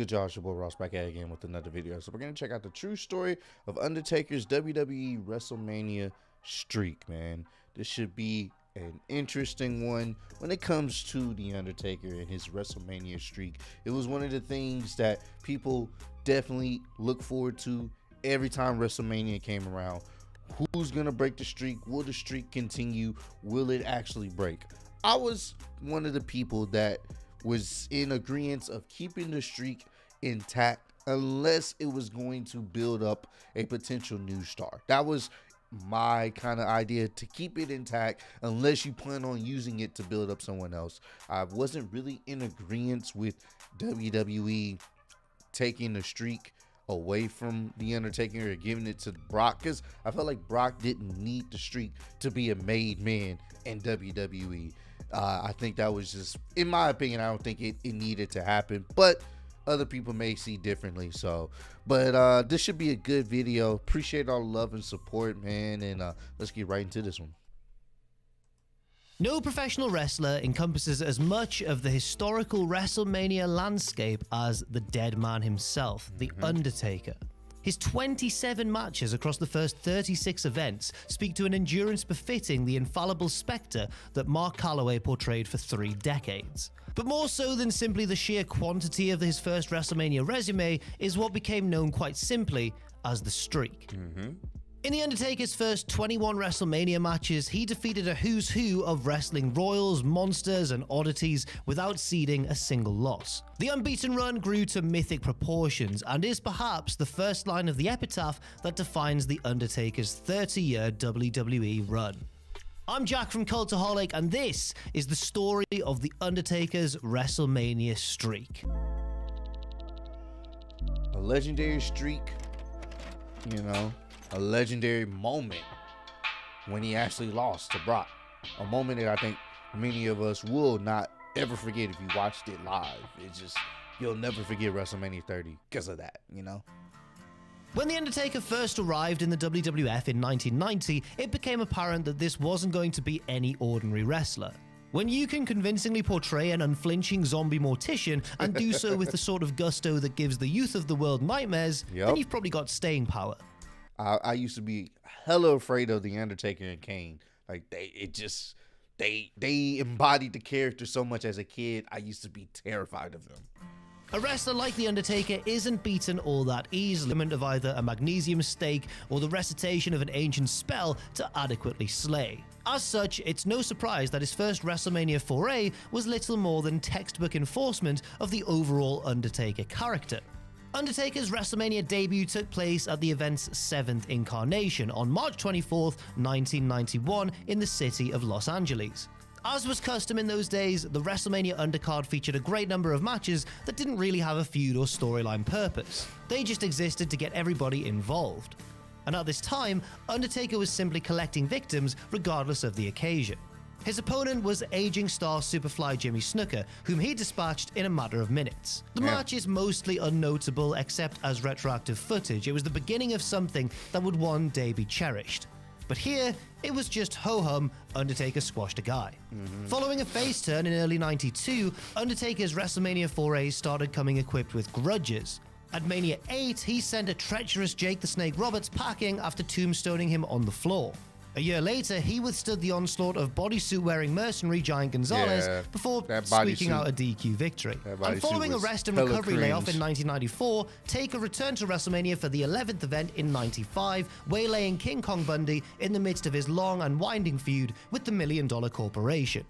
good, Joshua Ross back at again with another video. So we're gonna check out the true story of Undertaker's WWE WrestleMania streak, man. This should be an interesting one when it comes to The Undertaker and his WrestleMania streak. It was one of the things that people definitely look forward to every time WrestleMania came around. Who's gonna break the streak? Will the streak continue? Will it actually break? I was one of the people that was in agreement of keeping the streak intact unless it was going to build up a potential new star. That was my kind of idea, to keep it intact unless you plan on using it to build up someone else. I wasn't really in agreement with WWE taking the streak away from The Undertaker or giving it to Brock, because I felt like Brock didn't need the streak to be a made man in WWE. I think that was just, in my opinion, I don't think it needed to happen, but other people may see differently. So, but this should be a good video. Appreciate all the love and support, man, and let's get right into this one. No professional wrestler encompasses as much of the historical WrestleMania landscape as the dead man himself, The Undertaker. His 27 matches across the first 36 events speak to an endurance befitting the infallible spectre that Mark Calloway portrayed for 3 decades. But more so than simply the sheer quantity of his first WrestleMania resume is what became known quite simply as the streak. In The Undertaker's first 21 WrestleMania matches, he defeated a who's who of wrestling royals, monsters, and oddities without ceding a single loss. The unbeaten run grew to mythic proportions and is perhaps the first line of the epitaph that defines The Undertaker's 30-year WWE run. I'm Jack from Cultaholic, and this is the story of The Undertaker's WrestleMania streak. A legendary streak, you know. A legendary moment when he actually lost to Brock. A moment that I think many of us will not ever forget if you watched it live. It's just, you'll never forget WrestleMania 30 because of that, you know? When The Undertaker first arrived in the WWF in 1990, it became apparent that this wasn't going to be any ordinary wrestler. When you can convincingly portray an unflinching zombie mortician and do so with the sort of gusto that gives the youth of the world nightmares, then you've probably got staying power. I used to be hella afraid of The Undertaker and Kane. Like, they embodied the character so much as a kid. I used to be terrified of them. A wrestler like The Undertaker isn't beaten all that easily of either a magnesium stake or the recitation of an ancient spell to adequately slay. As such, it's no surprise that his first WrestleMania foray was little more than textbook enforcement of the overall Undertaker character. Undertaker's WrestleMania debut took place at the event's 7th incarnation on March 24th, 1991 in the city of Los Angeles. As was custom in those days, the WrestleMania undercard featured a great number of matches that didn't really have a feud or storyline purpose. They just existed to get everybody involved. And at this time, Undertaker was simply collecting victims regardless of the occasion. His opponent was aging star Superfly Jimmy Snuka, whom he dispatched in a matter of minutes. The match is mostly unnotable except as retroactive footage. It was the beginning of something that would one day be cherished. But here, it was just ho-hum, Undertaker squashed a guy. Following a face turn in early 92, Undertaker's WrestleMania forays started coming equipped with grudges. At Mania 8, he sent a treacherous Jake the Snake Roberts packing after tombstoning him on the floor. A year later, he withstood the onslaught of bodysuit-wearing mercenary Giant Gonzalez before squeaking out a DQ victory. And following a rest and recovery layoff in 1994, Taker returned to WrestleMania for the 11th event in 95, waylaying King Kong Bundy in the midst of his long and winding feud with the Million Dollar Corporation.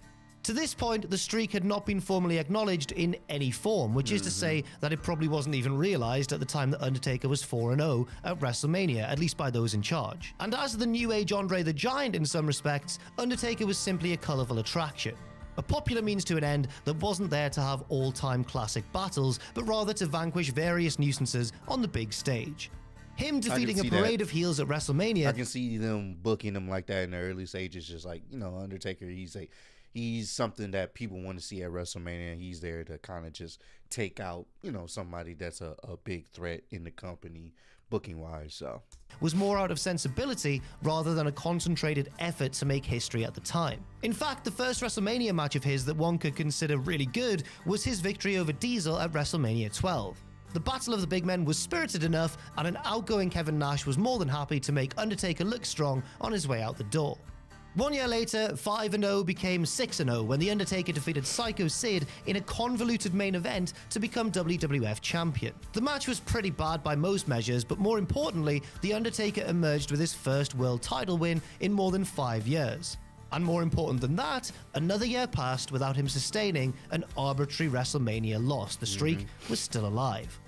To this point, the streak had not been formally acknowledged in any form, which is to say that it probably wasn't even realized at the time that Undertaker was 4-0 at WrestleMania, at least by those in charge. And as the new age Andre the Giant in some respects, Undertaker was simply a colorful attraction. A popular means to an end that wasn't there to have all-time classic battles, but rather to vanquish various nuisances on the big stage. Him defeating a parade of heels at WrestleMania... I can see them booking him like that in the early stages, just like, you know, Undertaker, he's like... He's something that people want to see at WrestleMania. He's there to kind of just take out, you know, somebody that's a big threat in the company, booking-wise, so. Was more out of sensibility rather than a concentrated effort to make history at the time. In fact, the first WrestleMania match of his that one could consider really good was his victory over Diesel at WrestleMania 12. The Battle of the Big Men was spirited enough, and an outgoing Kevin Nash was more than happy to make Undertaker look strong on his way out the door. 1 year later, 5-0 became 6-0 when The Undertaker defeated Psycho Sid in a convoluted main event to become WWF champion. The match was pretty bad by most measures, but more importantly, The Undertaker emerged with his first world title win in more than 5 years. And more important than that, another year passed without him sustaining an arbitrary WrestleMania loss. The streak was still alive.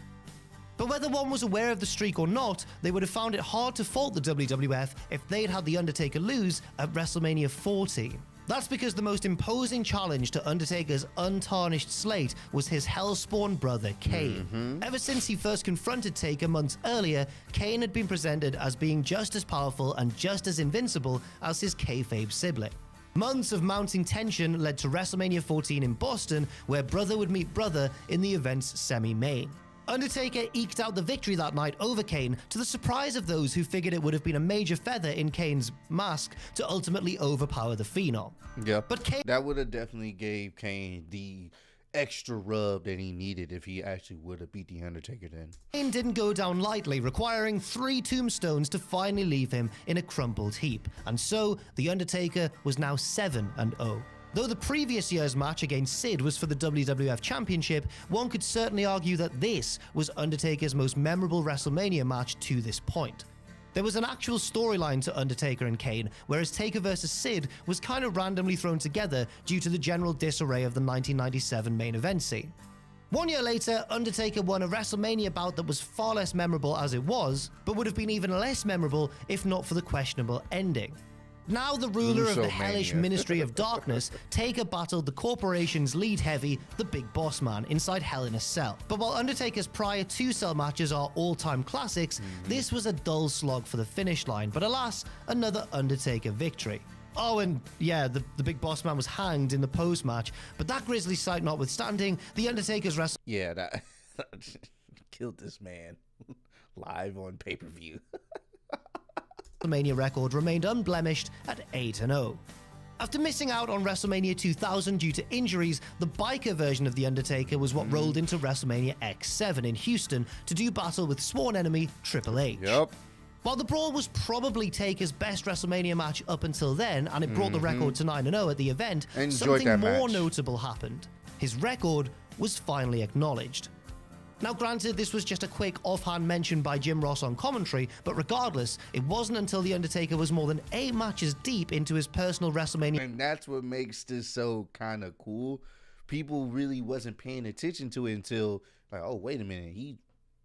But whether one was aware of the streak or not, they would have found it hard to fault the WWF if they'd had The Undertaker lose at WrestleMania 14. That's because the most imposing challenge to Undertaker's untarnished slate was his hellspawn brother, Kane. Ever since he first confronted Taker months earlier, Kane had been presented as being just as powerful and just as invincible as his kayfabe sibling. Months of mounting tension led to WrestleMania 14 in Boston, where brother would meet brother in the event's semi-main. Undertaker eked out the victory that night over Kane, to the surprise of those who figured it would have been a major feather in Kane's mask to ultimately overpower the Phenom. Yeah, but Kane, that would have definitely gave Kane the extra rub that he needed if he actually would have beat The Undertaker then. Kane didn't go down lightly, requiring 3 tombstones to finally leave him in a crumpled heap. And so, The Undertaker was now 7-0. Though the previous year's match against Sid was for the WWF Championship, one could certainly argue that this was Undertaker's most memorable WrestleMania match to this point. There was an actual storyline to Undertaker and Kane, whereas Taker vs. Sid was kind of randomly thrown together due to the general disarray of the 1997 main event scene. 1 year later, Undertaker won a WrestleMania bout that was far less memorable as it was, but would have been even less memorable if not for the questionable ending. Now the ruler of the hellish Ministry of Darkness, Taker battled the corporation's lead heavy, the Big Boss Man, inside Hell in a Cell. But while Undertaker's prior 2-cell matches are all-time classics, this was a dull slog for the finish line, but alas, another Undertaker victory. Oh, and yeah, the Big Boss Man was hanged in the post-match, but that grisly sight notwithstanding, the Undertaker's wrestle... Yeah, that killed this man live on pay-per-view. WrestleMania record remained unblemished at 8-0. After missing out on WrestleMania 2000 due to injuries, the biker version of The Undertaker was what rolled into WrestleMania X7 in Houston to do battle with sworn enemy Triple H. While the brawl was probably Taker's best WrestleMania match up until then, and it brought the record to 9-0 at the event, something more notable happened. His record was finally acknowledged. Now granted, this was just a quick offhand mention by Jim Ross on commentary, but regardless, it wasn't until The Undertaker was more than 8 matches deep into his personal WrestleMania. And that's what makes this so kind of cool. People really wasn't paying attention to it until, like, oh, wait a minute,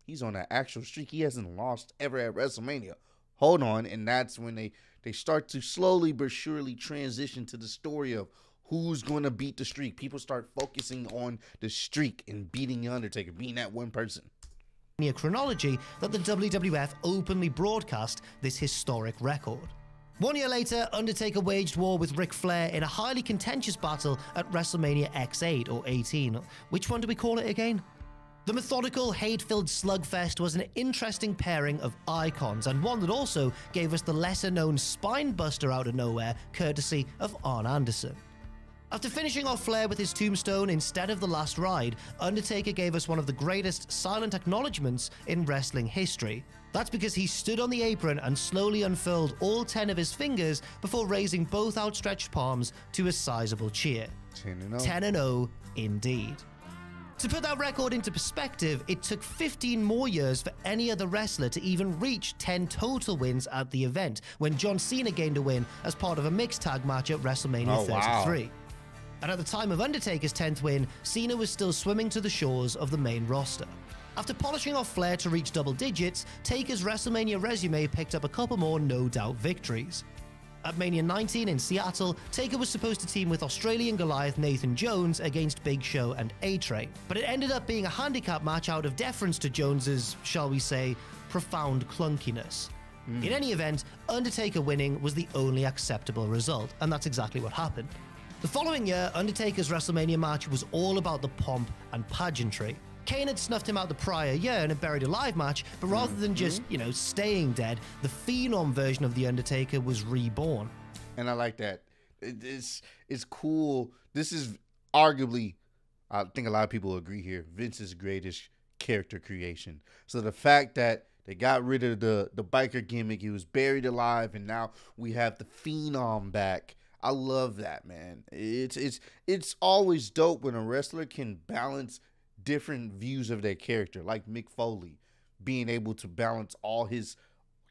he's on an actual streak. He hasn't lost ever at WrestleMania. Hold on, and that's when they start to slowly but surely transition to the story of, who's going to beat the streak? People start focusing on the streak and beating The Undertaker, being that one person. ...a chronology that the WWF openly broadcast this historic record. 1 year later, Undertaker waged war with Ric Flair in a highly contentious battle at WrestleMania X8 or 18. Which one do we call it again? The methodical, hate-filled slugfest was an interesting pairing of icons, and one that also gave us the lesser-known spinebuster out of nowhere, courtesy of Arn Anderson. After finishing off Flair with his tombstone instead of the last ride, Undertaker gave us one of the greatest silent acknowledgements in wrestling history. That's because he stood on the apron and slowly unfurled all 10 of his fingers before raising both outstretched palms to a sizable cheer. 10-0 indeed. To put that record into perspective, it took 15 more years for any other wrestler to even reach 10 total wins at the event, when John Cena gained a win as part of a mixed tag match at WrestleMania 33. Wow. And at the time of Undertaker's 10th win, Cena was still swimming to the shores of the main roster. After polishing off Flair to reach double digits, Taker's WrestleMania resume picked up a couple more no-doubt victories. At Mania 19 in Seattle, Taker was supposed to team with Australian Goliath Nathan Jones against Big Show and A-Train, but it ended up being a handicap match out of deference to Jones's, shall we say, profound clunkiness. In any event, Undertaker winning was the only acceptable result, and that's exactly what happened. The following year, Undertaker's WrestleMania match was all about the pomp and pageantry. Kane had snuffed him out the prior year in a Buried Alive match, but rather than just, you know, staying dead, the Phenom version of The Undertaker was reborn. And I like that. It's cool. This is arguably, I think a lot of people agree here, Vince's greatest character creation. So the fact that they got rid of the biker gimmick, he was buried alive, and now we have the Phenom back. I love that, man. It's always dope when a wrestler can balance different views of their character, like Mick Foley being able to balance all his,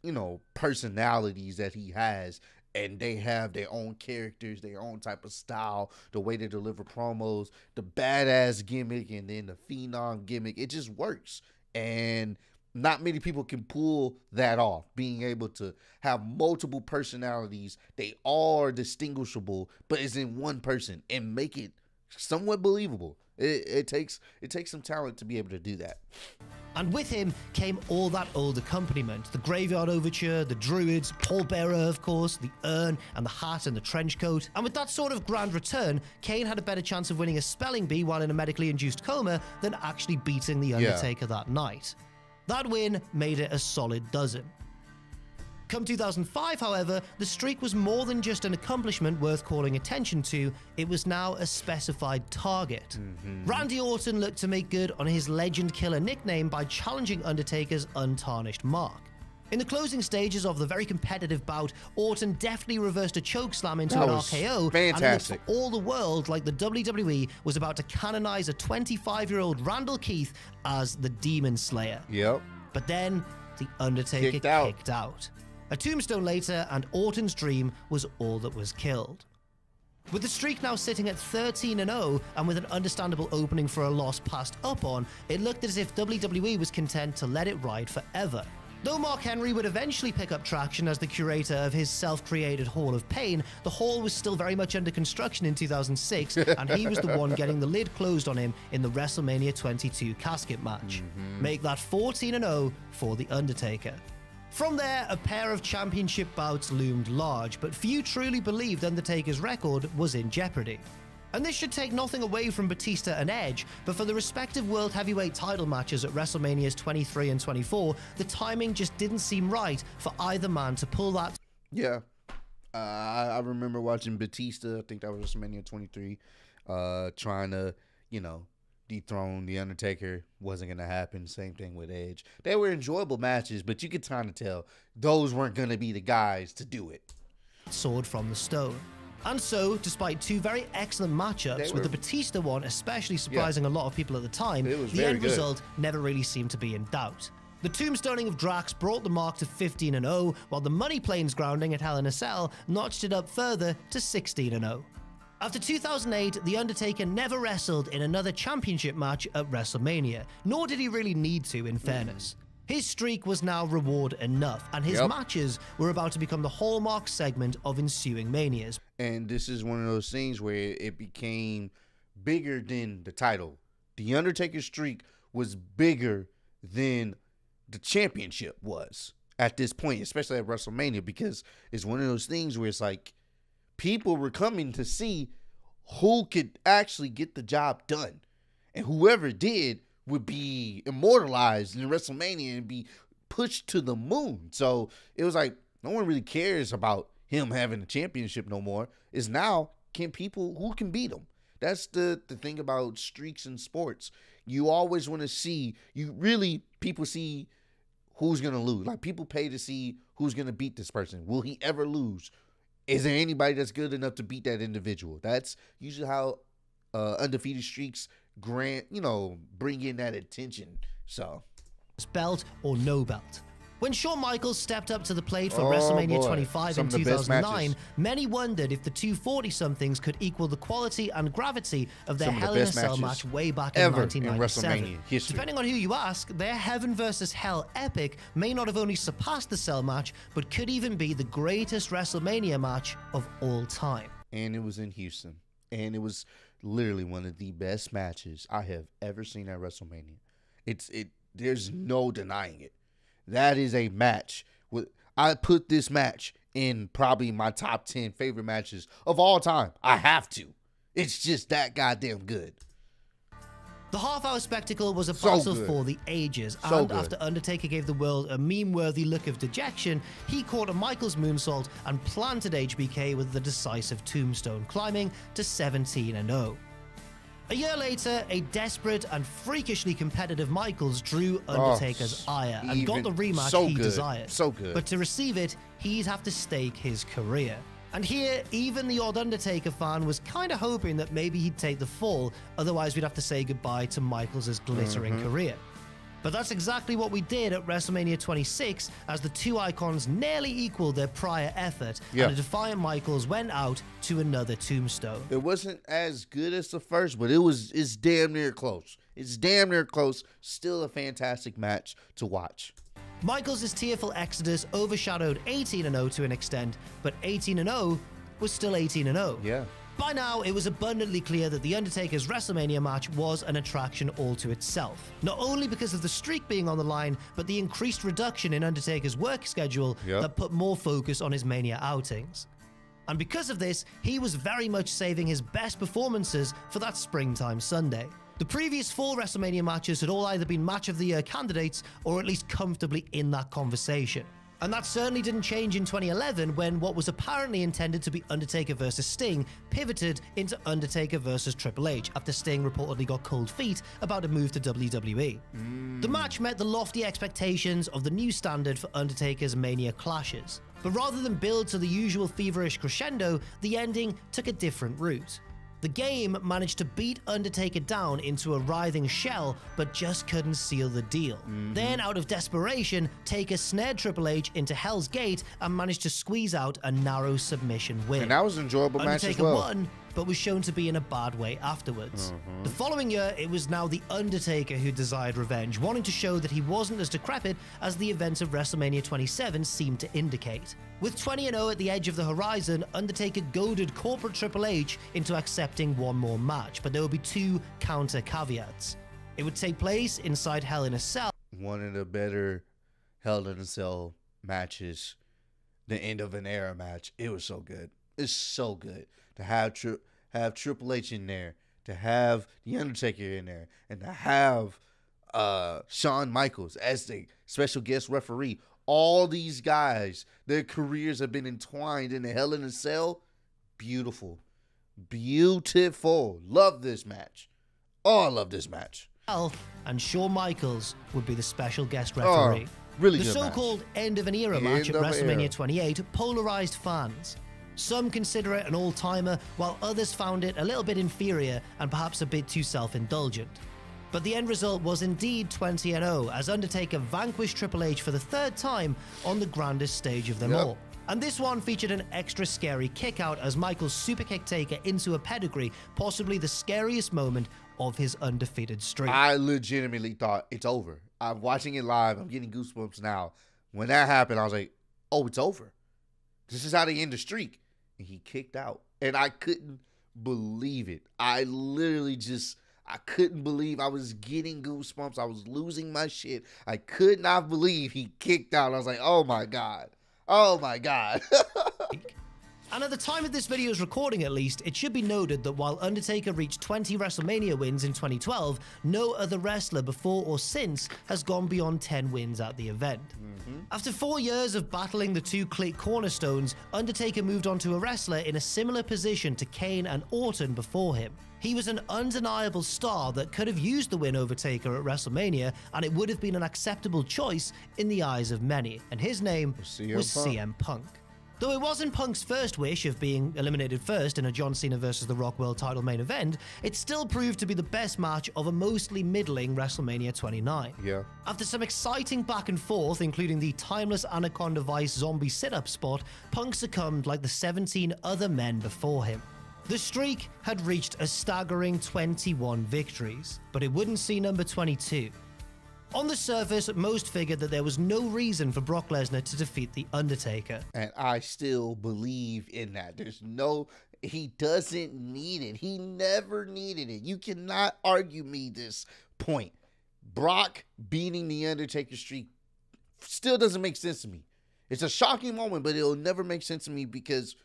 you know, personalities that he has, and they have their own characters, their own type of style, the way they deliver promos, the badass gimmick, and then the Phenom gimmick. It just works, and not many people can pull that off, being able to have multiple personalities. They all are distinguishable, but it's in one person, and make it somewhat believable. It takes some talent to be able to do that. And with him came all that old accompaniment, the Graveyard Overture, the Druids, pallbearer, of course, the urn, and the hat, and the trench coat. And with that sort of grand return, Kane had a better chance of winning a spelling bee while in a medically induced coma than actually beating The Undertaker that night. That win made it a solid dozen. Come 2005, however, the streak was more than just an accomplishment worth calling attention to. It was now a specified target. Randy Orton looked to make good on his Legend Killer nickname by challenging Undertaker's untarnished mark. In the closing stages of the very competitive bout, Orton deftly reversed a chokeslam into an RKO, fantastic. And looked for all the world like the WWE was about to canonize a 25-year-old Randall Keith as the Demon Slayer. But then, The Undertaker kicked out. A tombstone later, and Orton's dream was all that was killed. With the streak now sitting at 13-0, and with an understandable opening for a loss passed up on, it looked as if WWE was content to let it ride forever. Though Mark Henry would eventually pick up traction as the curator of his self-created Hall of Pain, the hall was still very much under construction in 2006, and he was the one getting the lid closed on him in the WrestleMania 22 casket match. Make that 14-0 for The Undertaker. From there, a pair of championship bouts loomed large, but few truly believed Undertaker's record was in jeopardy. And this should take nothing away from Batista and Edge, but for the respective World Heavyweight title matches at WrestleManias 23 and 24, the timing just didn't seem right for either man to pull that. I remember watching Batista, I think that was WrestleMania 23, trying to, you know, dethrone The Undertaker. Wasn't going to happen. Same thing with Edge. They were enjoyable matches, but you could kind of tell those weren't going to be the guys to do it. Sword from the stone. And so, despite two very excellent matchups, with the Batista one especially surprising a lot of people at the time, the end result never really seemed to be in doubt. The tombstoning of Drax brought the mark to 15-0, while the Money Plains grounding at Hell in a Cell notched it up further to 16-0. After 2008, The Undertaker never wrestled in another championship match at WrestleMania, nor did he really need to, in fairness. His streak was now reward enough, and his matches were about to become the hallmark segment of ensuing manias. And this is one of those things where it became bigger than the title. The Undertaker's streak was bigger than the championship was at this point, especially at WrestleMania, because it's one of those things where it's like people were coming to see who could actually get the job done. And whoever did would be immortalized in WrestleMania and be pushed to the moon. So it was like, no one really cares about him having a championship no more. It's now, can people, who can beat him? That's the thing about streaks in sports. You always want to see, people see who's going to lose. Like, people pay to see who's going to beat this person. Will he ever lose? Is there anybody that's good enough to beat that individual? That's usually how undefeated streaks bring in that attention. So, belt or no belt. When Shawn Michaels stepped up to the plate for WrestleMania 25 in 2009, many wondered if the 240-somethings could equal the quality and gravity of their Hell in a Cell match way back in 1997. Depending on who you ask, their Heaven versus Hell epic may not have only surpassed the Cell match, but could even be the greatest WrestleMania match of all time. And it was in Houston. And it was literally one of the best matches I have ever seen at WrestleMania. There's no denying it. That is a match. I put this match in probably my top 10 favorite matches of all time. I have to. It's just that goddamn good. The half-hour spectacle was a battle for the ages, and after Undertaker gave the world a meme-worthy look of dejection, he caught a Michaels moonsault and planted HBK with the decisive tombstone, climbing to 17-0. A year later, a desperate and freakishly competitive Michaels drew Undertaker's ire and got the rematch he desired. So good. But to receive it, he'd have to stake his career. And here, even the odd Undertaker fan was kind of hoping that maybe he'd take the fall, otherwise we'd have to say goodbye to Michaels' glittering career. But that's exactly what we did at WrestleMania 26, as the two icons nearly equaled their prior effort, and the defiant Michaels went out to another tombstone. It wasn't as good as the first, but it's damn near close. It's damn near close. Still a fantastic match to watch. Michaels' tearful exodus overshadowed 18-0 to an extent, but 18-0 was still 18-0. Yeah. By now, it was abundantly clear that The Undertaker's WrestleMania match was an attraction all to itself. Not only because of the streak being on the line, but the increased reduction in Undertaker's work schedule that put more focus on his Mania outings. And because of this, he was very much saving his best performances for that springtime Sunday. The previous four WrestleMania matches had all either been Match of the Year candidates or at least comfortably in that conversation. And that certainly didn't change in 2011 when what was apparently intended to be Undertaker versus Sting pivoted into Undertaker versus Triple H after Sting reportedly got cold feet about a move to WWE. The match met the lofty expectations of the new standard for Undertaker's Mania clashes. But rather than build to the usual feverish crescendo, the ending took a different route. The game managed to beat Undertaker down into a writhing shell, but just couldn't seal the deal. Then, out of desperation, Taker snared Triple H into Hell's Gate and managed to squeeze out a narrow submission win. And that was an enjoyable match as well. Undertaker won, but was shown to be in a bad way afterwards. The following year, it was now The Undertaker who desired revenge, wanting to show that he wasn't as decrepit as the events of WrestleMania 27 seemed to indicate. With 20-0 at the edge of the horizon, Undertaker goaded corporate Triple H into accepting one more match, but there would be two counter caveats. It would take place inside Hell in a Cell. One of the better Hell in a Cell matches, the end of an era match. It was so good. It's so good to have Triple H in there, to have The Undertaker in there, and to have Shawn Michaels as the special guest referee. All these guys, their careers have been entwined in the Hell in a Cell. Beautiful. Beautiful. Love this match. Oh, I love this match. And Shawn Michaels would be the special guest referee. Really good match. The so-called end of an era match at WrestleMania 28 polarized fans. Some consider it an all-timer, while others found it a little bit inferior and perhaps a bit too self-indulgent. But the end result was indeed 20-0, as Undertaker vanquished Triple H for the third time on the grandest stage of them all. And this one featured an extra scary kick-out as Michaels superkicked Taker into a pedigree, possibly the scariest moment of his undefeated streak. I legitimately thought, it's over. I'm watching it live, I'm getting goosebumps now. When that happened, I was like, oh, it's over. This is how they end the streak. And he kicked out. And I couldn't believe it. I literally just... I couldn't believe. I was getting goosebumps. I was losing my shit. I could not believe he kicked out. I was like, oh my God. Oh my God. And at the time of this video's recording, at least, it should be noted that while Undertaker reached 20 WrestleMania wins in 2012, no other wrestler before or since has gone beyond 10 wins at the event. After 4 years of battling the two clique cornerstones, Undertaker moved on to a wrestler in a similar position to Kane and Orton before him. He was an undeniable star that could have used the win over Taker at WrestleMania, and it would have been an acceptable choice in the eyes of many, and his name was CM Punk. Though it wasn't Punk's first wish of being eliminated first in a John Cena versus The Rock World title main event, it still proved to be the best match of a mostly middling WrestleMania 29. After some exciting back and forth, including the timeless Anaconda Vice zombie sit-up spot, Punk succumbed like the 17 other men before him. The streak had reached a staggering 21 victories, but it wouldn't see number 22. On the surface, most figured that there was no reason for Brock Lesnar to defeat The Undertaker. And I still believe in that. There's no... He doesn't need it. He never needed it. You cannot argue me this point. Brock beating The Undertaker streak still doesn't make sense to me. It's a shocking moment, but it'll never make sense to me because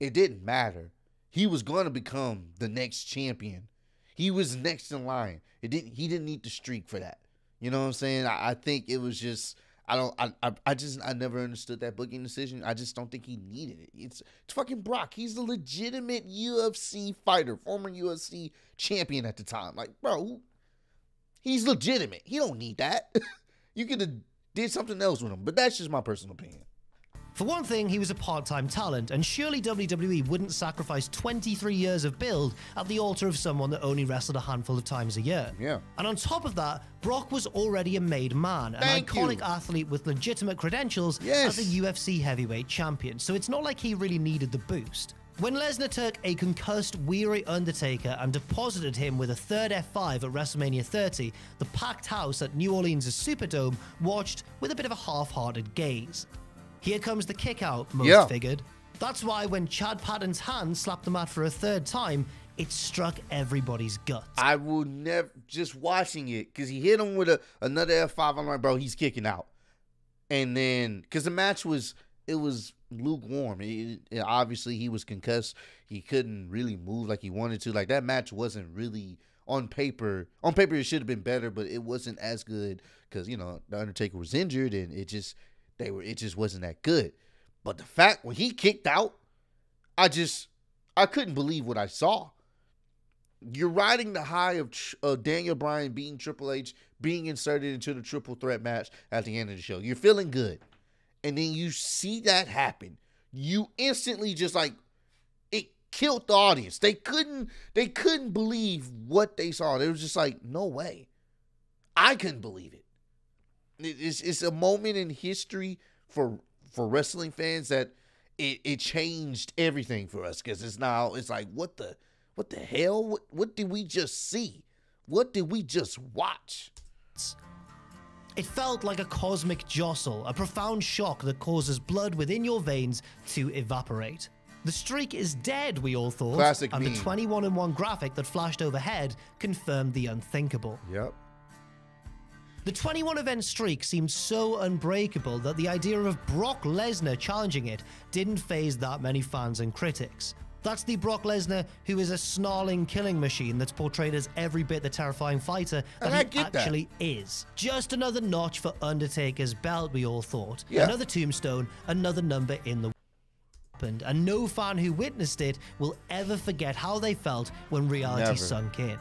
it didn't matter. He was going to become the next champion. He was next in line. He didn't need the streak for that. You know what I'm saying? I think it was just, I never understood that booking decision. I just don't think he needed it. It's fucking Brock. He's a legitimate UFC fighter, former UFC champion at the time. Like, bro, he's legitimate. He don't need that. You could have did something else with him, but that's just my personal opinion. For one thing, he was a part-time talent, and surely WWE wouldn't sacrifice 23 years of build at the altar of someone that only wrestled a handful of times a year. Yeah. And on top of that, Brock was already a made man, an iconic athlete with legitimate credentials as a UFC heavyweight champion, so it's not like he really needed the boost. When Lesnar took a concussed, weary Undertaker and deposited him with a third F5 at WrestleMania 30, the packed house at New Orleans' Superdome watched with a bit of a half-hearted gaze. Here comes the kick out, most figured. That's why when Chad Patton's hand slapped the mat for a third time, it struck everybody's guts. I will never, just watching it, because he hit him with another F5. I'm like, bro, he's kicking out. And then, because the match was, it was lukewarm. Obviously, he was concussed. He couldn't really move like he wanted to. Like, that match wasn't really, on paper it should have been better, but it wasn't as good because, you know, The Undertaker was injured and it just, it just wasn't that good. But the fact when he kicked out, I couldn't believe what I saw. You're riding the high of Daniel Bryan being Triple H, being inserted into the triple threat match at the end of the show. You're feeling good. And then you see that happen. You instantly just like, it killed the audience. They couldn't believe what they saw. They were just like, no way. I couldn't believe it. It's a moment in history for wrestling fans that it changed everything for us, because it's like, what the hell? What did we just see? What did we just watch? It felt like a cosmic jostle, a profound shock that causes blood within your veins to evaporate. The streak is dead, we all thought. Classic meme. The 21-in-1 graphic that flashed overhead confirmed the unthinkable. Yep. The 21-event streak seemed so unbreakable that the idea of Brock Lesnar challenging it didn't faze that many fans and critics. That's the Brock Lesnar who is a snarling killing machine that's portrayed as every bit the terrifying fighter that he actually is. Just another notch for Undertaker's belt, we all thought. Yeah. Another tombstone, another number in the weapon, and no fan who witnessed it will ever forget how they felt when reality sunk in.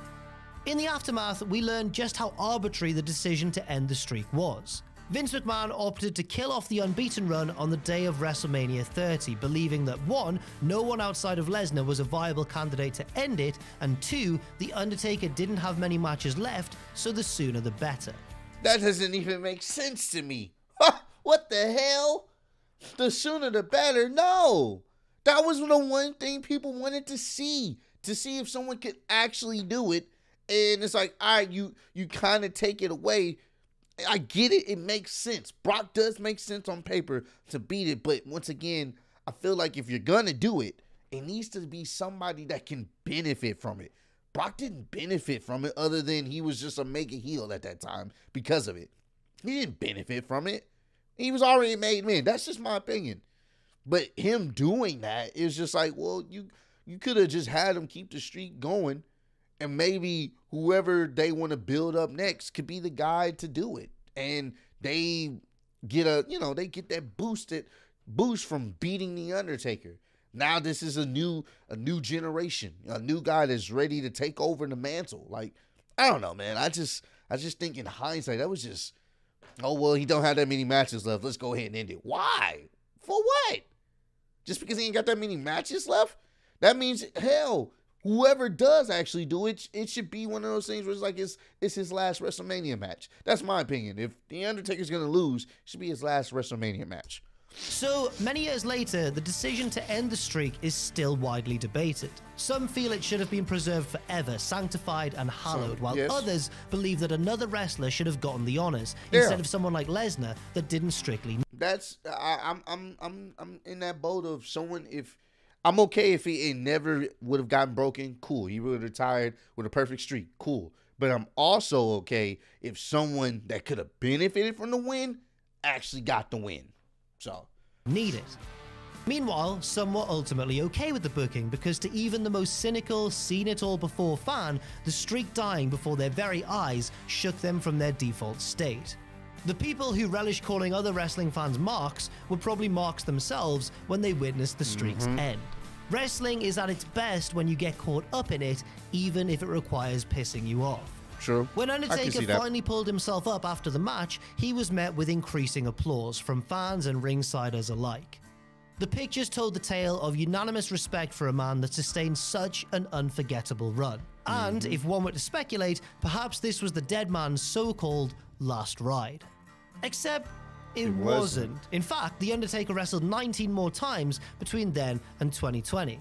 In the aftermath, we learned just how arbitrary the decision to end the streak was. Vince McMahon opted to kill off the unbeaten run on the day of WrestleMania 30, believing that 1, no one outside of Lesnar was a viable candidate to end it, and 2, The Undertaker didn't have many matches left, so the sooner the better. That doesn't even make sense to me. What the hell? The sooner the better? No! That was the one thing people wanted to see if someone could actually do it. And it's like, all right, you kind of take it away. I get it. It makes sense. Brock does make sense on paper to beat it. But once again, I feel like if you're going to do it, it needs to be somebody that can benefit from it. Brock didn't benefit from it other than he was just a mega heel at that time because of it. He didn't benefit from it. He was already made man. That's just my opinion. But him doing that is just like, well, you could have just had him keep the streak going. And maybe whoever they want to build up next could be the guy to do it. And they get a, you know, they get that boost from beating The Undertaker. Now this is a new generation, a new guy that's ready to take over the mantle. Like, I don't know, man. I just think in hindsight, that was just, oh, well, he don't have that many matches left. Let's go ahead and end it. Why? For what? Just because he ain't got that many matches left? That means, hell, whoever does actually do it, it should be one of those things where it's like it's his last WrestleMania match. That's my opinion. If The Undertaker's going to lose, it should be his last WrestleMania match. So, many years later, the decision to end the streak is still widely debated. Some feel it should have been preserved forever, sanctified and hallowed, while others believe that another wrestler should have gotten the honors instead of someone like Lesnar that didn't strictly. That's I'm in that boat of someone if. I'm okay if he never would have gotten broken. Cool. He would have retired with a perfect streak. Cool. But I'm also okay if someone that could have benefited from the win actually got the win. So. Need it. Meanwhile, some were ultimately okay with the booking because to even the most cynical, seen-it-all-before fan, the streak dying before their very eyes shook them from their default state. The people who relish calling other wrestling fans marks were probably marks themselves when they witnessed the streak's end. Wrestling is at its best when you get caught up in it, even if it requires pissing you off. True. When Undertaker finally pulled himself up after the match, he was met with increasing applause from fans and ringsiders alike. The pictures told the tale of unanimous respect for a man that sustained such an unforgettable run. And if one were to speculate, perhaps this was the dead man's so-called last ride. Except it wasn't. In fact, The Undertaker wrestled 19 more times between then and 2020.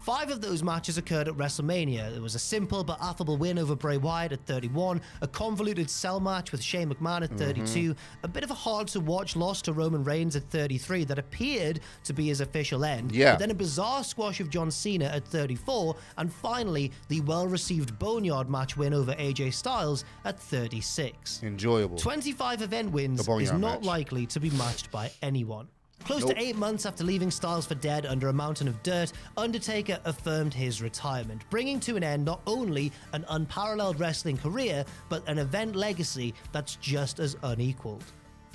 5 of those matches occurred at WrestleMania. There was a simple but affable win over Bray Wyatt at 31, a convoluted cell match with Shane McMahon at 32, a bit of a hard-to-watch loss to Roman Reigns at 33 that appeared to be his official end, but then a bizarre squash of John Cena at 34, and finally, the well-received Boneyard match win over AJ Styles at 36. Enjoyable. 25 event wins is not likely to be matched by anyone. Close to 8 months after leaving Styles for dead under a mountain of dirt, Undertaker affirmed his retirement, bringing to an end not only an unparalleled wrestling career, but an event legacy that's just as unequaled.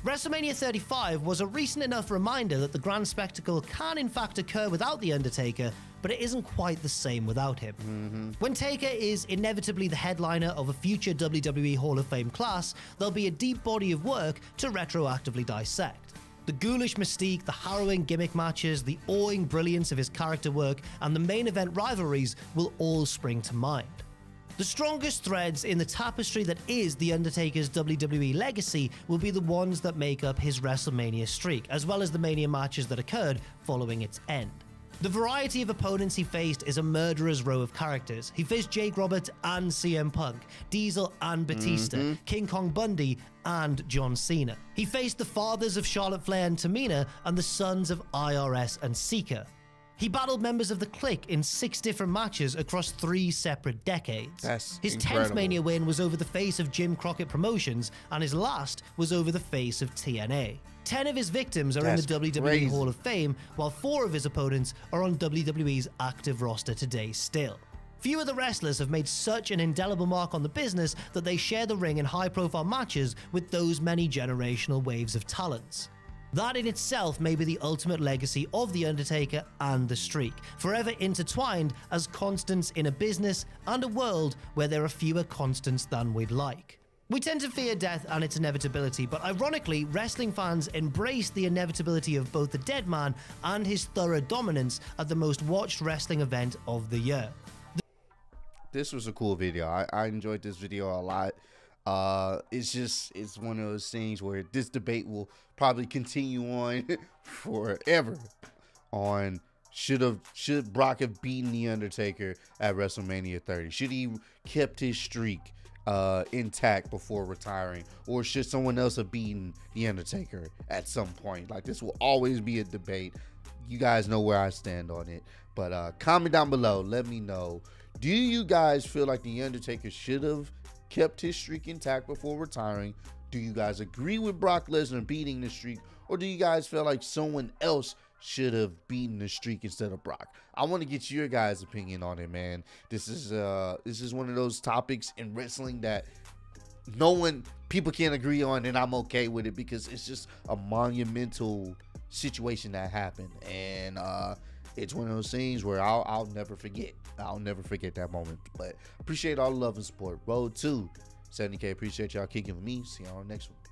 WrestleMania 35 was a recent enough reminder that the grand spectacle can in fact occur without The Undertaker, but it isn't quite the same without him. When Taker is inevitably the headliner of a future WWE Hall of Fame class, there'll be a deep body of work to retroactively dissect. The ghoulish mystique, the harrowing gimmick matches, the awing brilliance of his character work, and the main event rivalries will all spring to mind. The strongest threads in the tapestry that is The Undertaker's WWE legacy will be the ones that make up his WrestleMania streak, as well as the Mania matches that occurred following its end. The variety of opponents he faced is a murderer's row of characters. He faced Jake Roberts and CM Punk, Diesel and Batista, King Kong Bundy and John Cena. He faced the fathers of Charlotte Flair and Tamina and the sons of IRS and Seeker. He battled members of the Clique in 6 different matches across 3 separate decades. His 10th Mania win was over the face of Jim Crockett Promotions, and his last was over the face of TNA. 10 of his victims are in the WWE Hall of Fame, while 4 of his opponents are on WWE's active roster today still. Few of the wrestlers have made such an indelible mark on the business that they share the ring in high-profile matches with those many generational waves of talents. That in itself may be the ultimate legacy of The Undertaker and the streak, forever intertwined as constants in a business and a world where there are fewer constants than we'd like. We tend to fear death and its inevitability, but ironically, wrestling fans embrace the inevitability of both the dead man and his thorough dominance at the most watched wrestling event of the year. This was a cool video. I enjoyed this video a lot. It's just, it's one of those things where this debate will probably continue on forever on should Brock have beaten The Undertaker at WrestleMania 30? Should he kept his streak intact before retiring, or should someone else have beaten The Undertaker at some point? Like, this will always be a debate. You guys know where I stand on it, but comment down below, let me know. Do you guys feel like The Undertaker should have kept his streak intact before retiring? Do you guys agree with Brock Lesnar beating the streak, or do you guys feel like someone else should have beaten the streak instead of Brock? I want to get your guys' opinion on it, man. This is one of those topics in wrestling that people can't agree on, and I'm okay with it because it's just a monumental situation that happened, and it's one of those things where I'll never forget. I'll never forget that moment. But appreciate all the love and support. Road to 70K. Appreciate y'all kicking with me. See y'all on the next one.